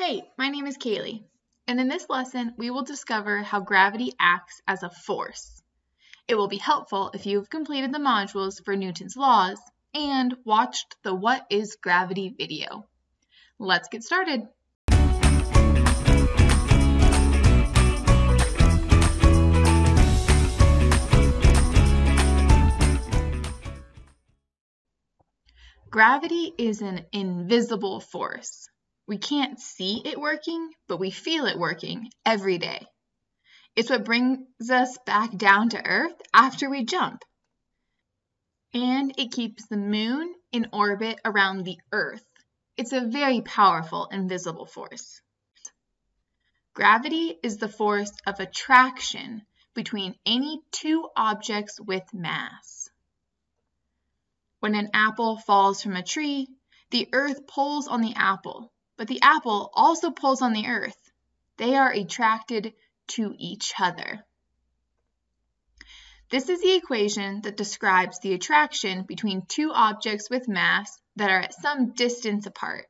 Hey, my name is Kaylee, and in this lesson, we will discover how gravity acts as a force. It will be helpful if you've completed the modules for Newton's Laws and watched the What is Gravity video. Let's get started. Gravity is an invisible force. We can't see it working, but we feel it working every day. It's what brings us back down to Earth after we jump. And it keeps the moon in orbit around the Earth. It's a very powerful invisible force. Gravity is the force of attraction between any two objects with mass. When an apple falls from a tree, the Earth pulls on the apple. But the apple also pulls on the Earth. They are attracted to each other. This is the equation that describes the attraction between two objects with mass that are at some distance apart.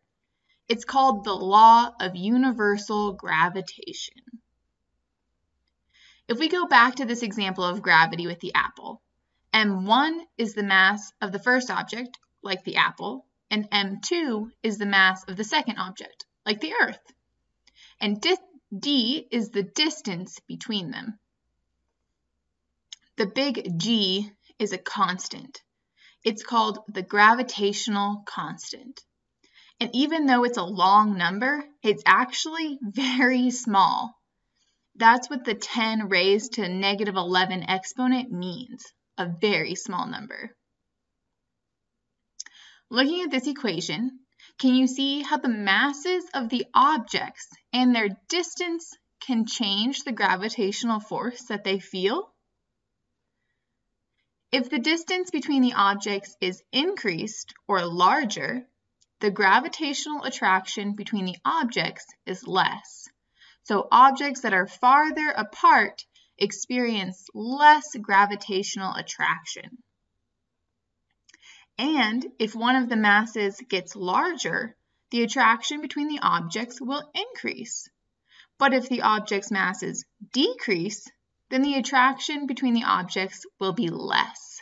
It's called the law of universal gravitation. If we go back to this example of gravity with the apple, m1 is the mass of the first object, like the apple, and m2 is the mass of the second object, like the Earth. And d is the distance between them. The big G is a constant. It's called the gravitational constant. And even though it's a long number, it's actually very small. That's what the 10 raised to negative 11 exponent means, a very small number. Looking at this equation, can you see how the masses of the objects and their distance can change the gravitational force that they feel? If the distance between the objects is increased or larger, the gravitational attraction between the objects is less. So objects that are farther apart experience less gravitational attraction. And if one of the masses gets larger, the attraction between the objects will increase. But if the object's masses decrease, then the attraction between the objects will be less.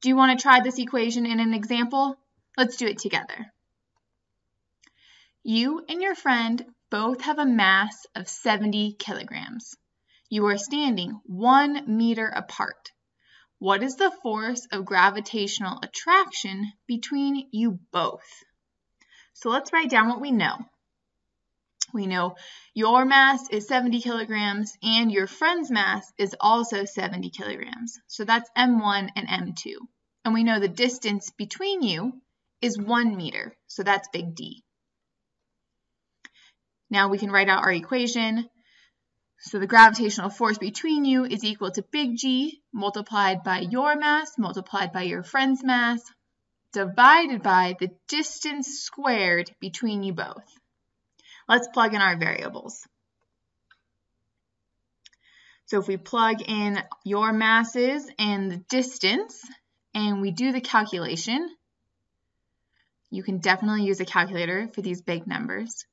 Do you want to try this equation in an example? Let's do it together. You and your friend both have a mass of 70 kilograms. You are standing 1 meter apart. What is the force of gravitational attraction between you both? So let's write down what we know. We know your mass is 70 kilograms and your friend's mass is also 70 kilograms. So that's M1 and M2. And we know the distance between you is 1 meter. So that's big D. Now we can write out our equation. So the gravitational force between you is equal to big G multiplied by your mass multiplied by your friend's mass divided by the distance squared between you both. Let's plug in our variables. So if we plug in your masses and the distance and we do the calculation, you can definitely use a calculator for these big numbers.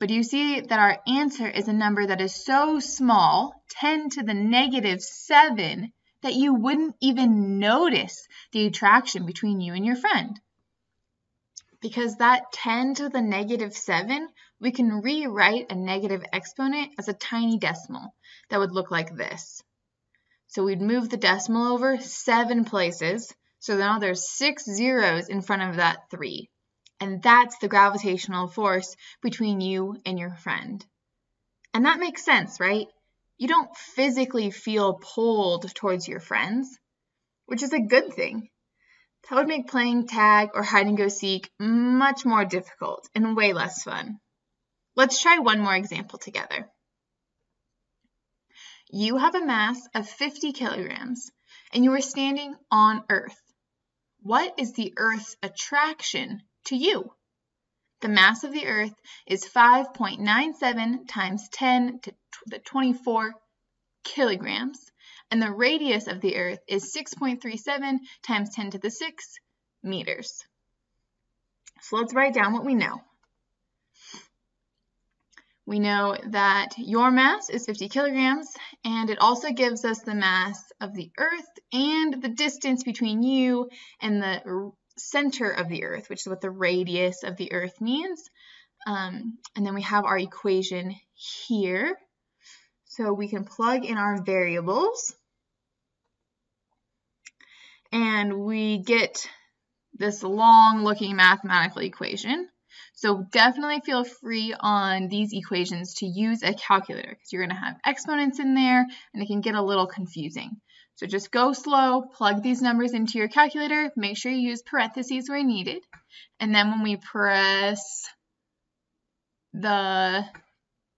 But you see that our answer is a number that is so small, 10 to the negative 7, that you wouldn't even notice the attraction between you and your friend. Because that 10 to the negative 7, we can rewrite a negative exponent as a tiny decimal that would look like this. So we'd move the decimal over 7 places, so now there's 6 zeros in front of that 3. And that's the gravitational force between you and your friend. And that makes sense, right? You don't physically feel pulled towards your friends, which is a good thing. That would make playing tag or hide and go seek much more difficult and way less fun. Let's try one more example together. You have a mass of 50 kilograms and you are standing on Earth. What is the Earth's attraction to you? The mass of the Earth is 5.97 times 10 to the 24 kilograms, and the radius of the Earth is 6.37 times 10 to the 6 meters. So let's write down what we know. We know that your mass is 50 kilograms, and it also gives us the mass of the Earth and the distance between you and the center of the Earth, which is what the radius of the Earth means. And then we have our equation here. So we can plug in our variables, and we get this long-looking mathematical equation. So definitely feel free on these equations to use a calculator, because you're going to have exponents in there, and it can get a little confusing. So just go slow, plug these numbers into your calculator, make sure you use parentheses where needed, and then when we press the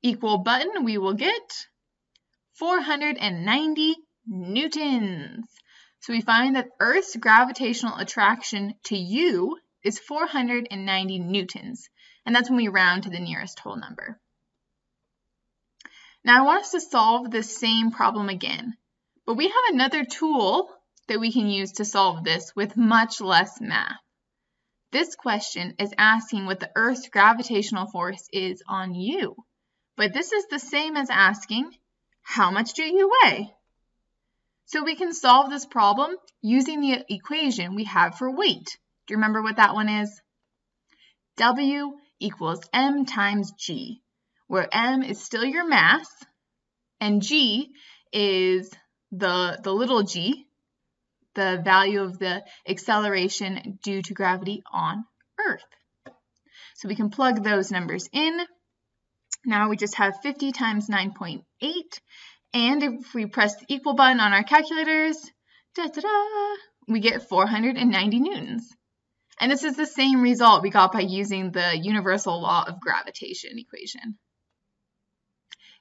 equal button, we will get 490 newtons. So we find that Earth's gravitational attraction to you is 490 newtons, and that's when we round to the nearest whole number. Now I want us to solve this same problem again, but we have another tool that we can use to solve this with much less math. This question is asking what the Earth's gravitational force is on you, but this is the same as asking, how much do you weigh? So we can solve this problem using the equation we have for weight. Do you remember what that one is? W equals m times g, where m is still your mass, and g is the little g, the value of the acceleration due to gravity on Earth. So we can plug those numbers in. Now we just have 50 times 9.8, and if we press the equal button on our calculators, we get 490 newtons. And this is the same result we got by using the universal law of gravitation equation.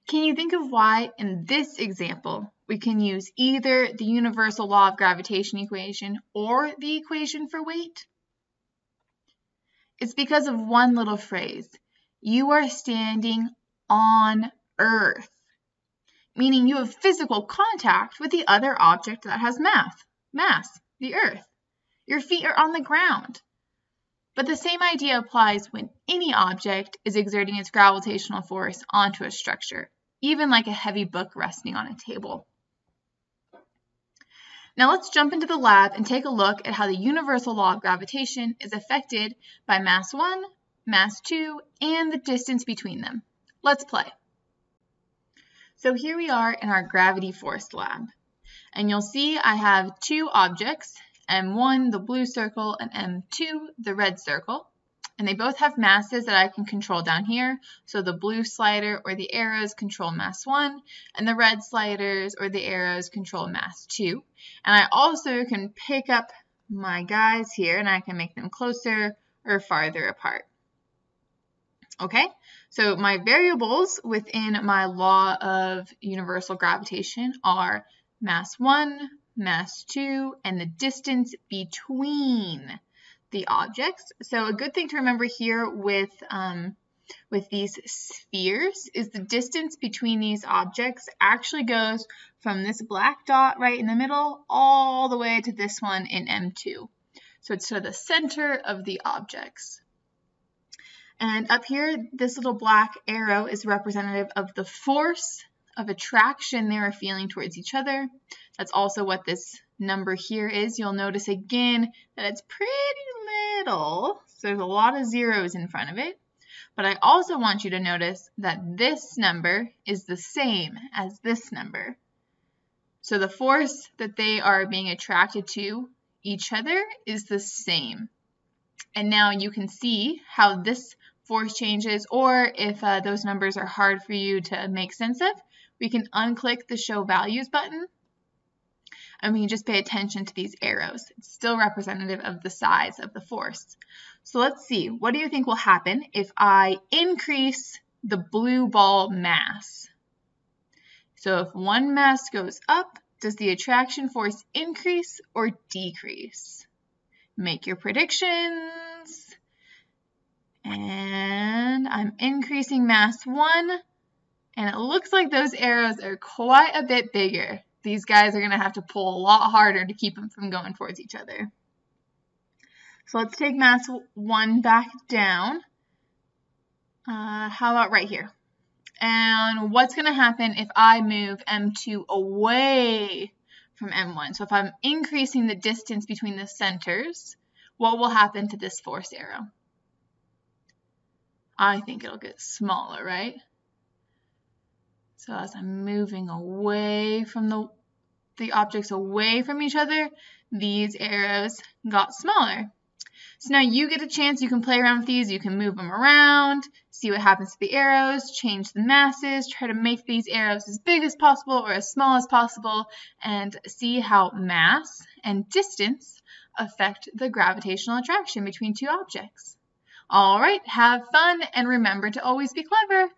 Can you think of why in this example we can use either the universal law of gravitation equation or the equation for weight? It's because of one little phrase. You are standing on Earth, meaning you have physical contact with the other object that has mass, the Earth. Your feet are on the ground. But the same idea applies when any object is exerting its gravitational force onto a structure, even like a heavy book resting on a table. Now let's jump into the lab and take a look at how the universal law of gravitation is affected by mass 1, mass 2, and the distance between them. Let's play. So here we are in our gravity force lab, and you'll see I have two objects, M1, the blue circle, and M2, the red circle. And they both have masses that I can control down here. So the blue slider or the arrows control mass 1, and the red sliders or the arrows control mass 2. And I also can pick up my guys here, and I can make them closer or farther apart. Okay, so my variables within my law of universal gravitation are mass 1, mass 2, and the distance between the objects. So a good thing to remember here with these spheres is the distance between these objects actually goes from this black dot right in the middle all the way to this one in M2. So it's to the center of the objects. And up here, this little black arrow is representative of the force of attraction they are feeling towards each other. That's also what this number here is. You'll notice again that it's pretty little, so there's a lot of zeros in front of it. But I also want you to notice that this number is the same as this number. So the force that they are being attracted to each other is the same. And now you can see how this force changes, or if those numbers are hard for you to make sense of, we can unclick the Show Values button, and we can just pay attention to these arrows. It's still representative of the size of the force. So let's see, what do you think will happen if I increase the blue ball mass? So if one mass goes up, does the attraction force increase or decrease? Make your predictions. And I'm increasing mass 1, and it looks like those arrows are quite a bit bigger. These guys are going to have to pull a lot harder to keep them from going towards each other. So let's take mass 1 back down. How about right here? And what's going to happen if I move M2 away from M1? So if I'm increasing the distance between the centers, what will happen to this force arrow? I think it'll get smaller, right? So as I'm moving away from the objects away from each other, these arrows got smaller. So now you get a chance, you can play around with these, you can move them around, see what happens to the arrows, change the masses, try to make these arrows as big as possible or as small as possible, and see how mass and distance affect the gravitational attraction between two objects. All right, have fun and remember to always be clever.